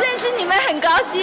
认识你们很高兴。